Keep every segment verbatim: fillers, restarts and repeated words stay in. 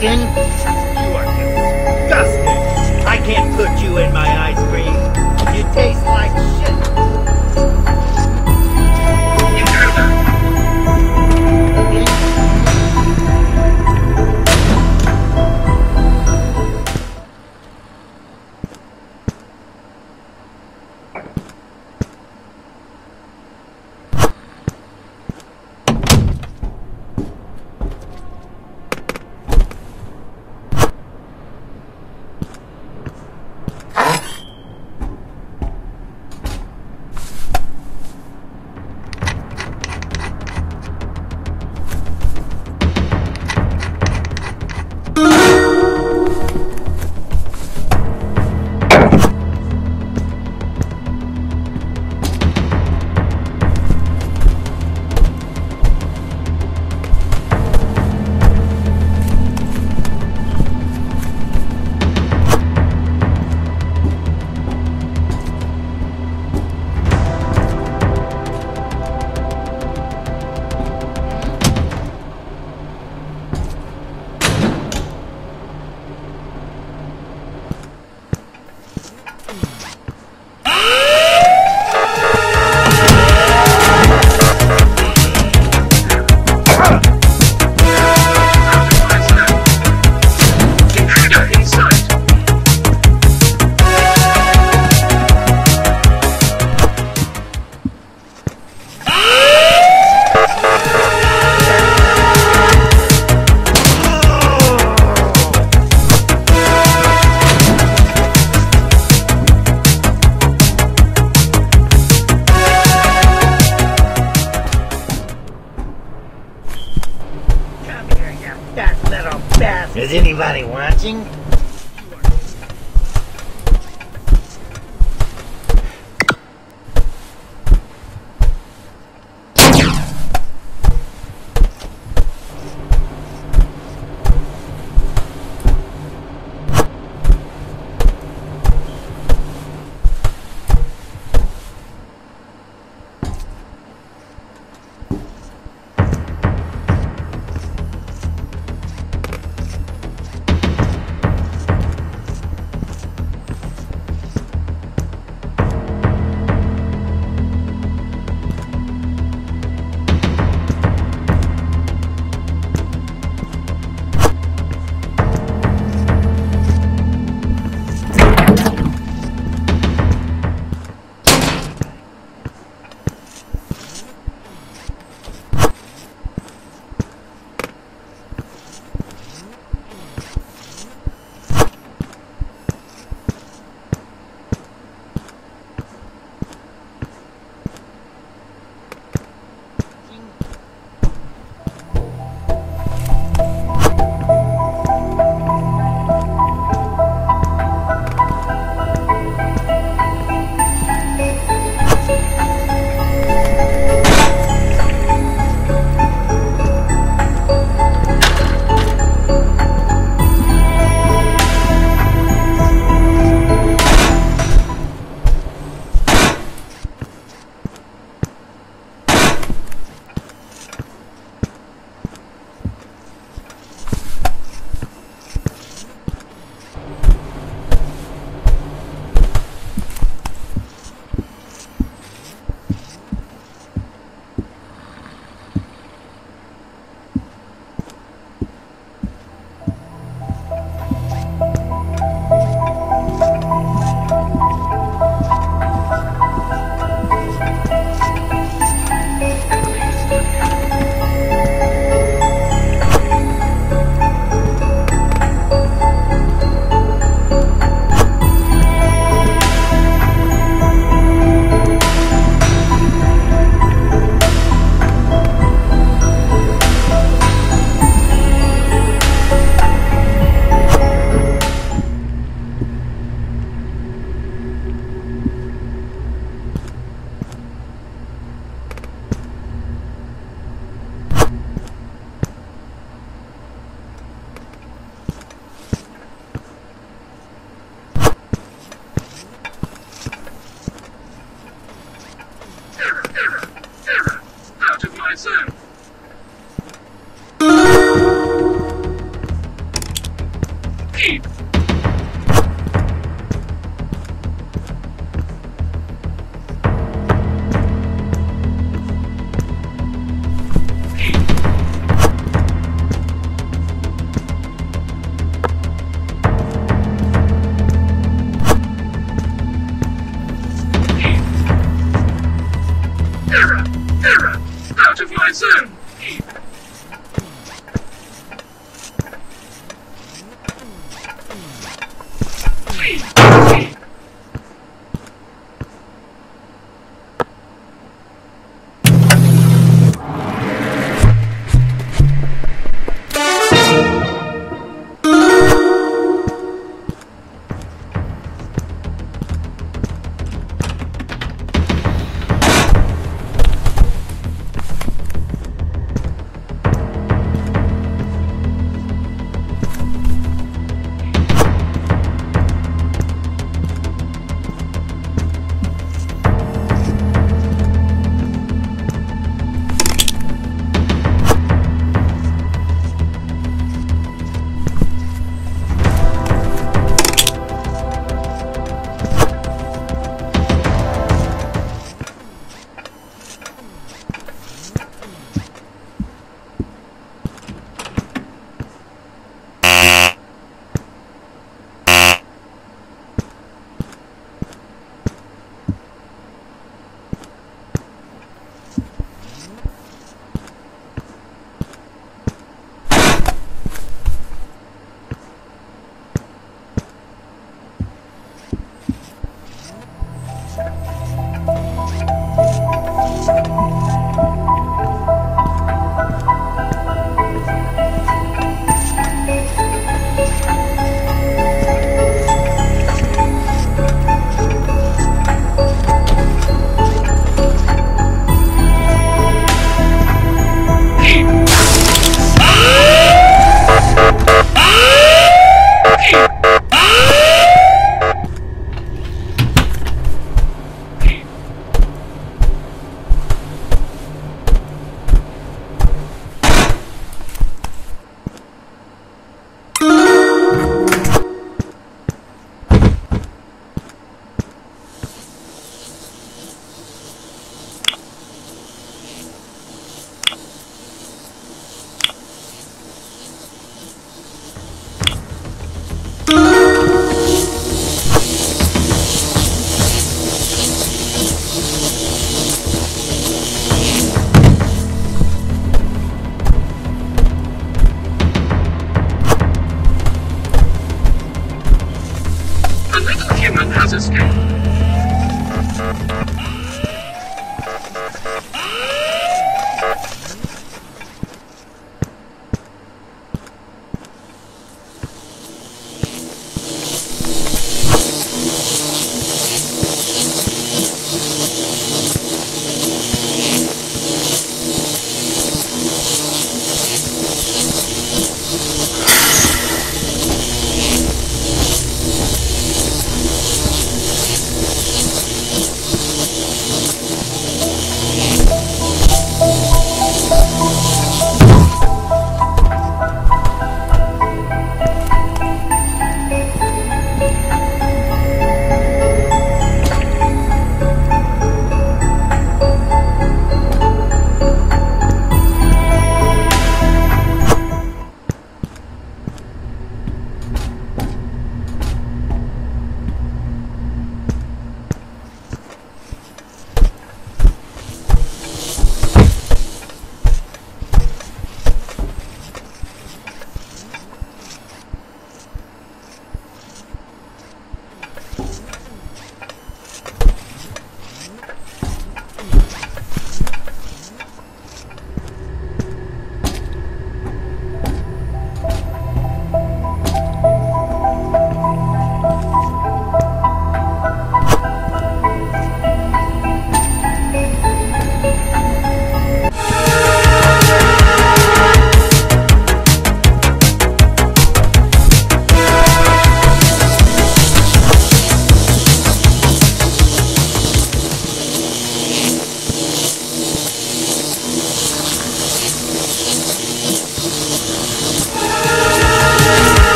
Pumpkin? You are disgusting! I can't put you in my ice cream. You taste like shit. Is anybody watching? Listen!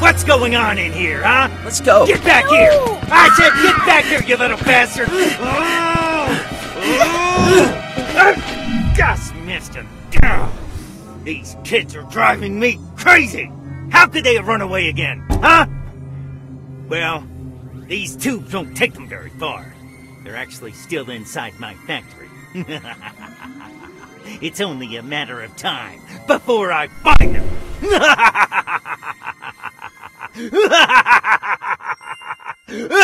What's going on in here, huh? Let's go. Get back here! I said get back here, you little bastard! Oh. Oh. Just missed him. These kids are driving me crazy! How could they have run away again, huh? Well, these tubes don't take them very far. They're actually still inside my factory. It's only a matter of time before I find them! Ha ha ha ha ha ha!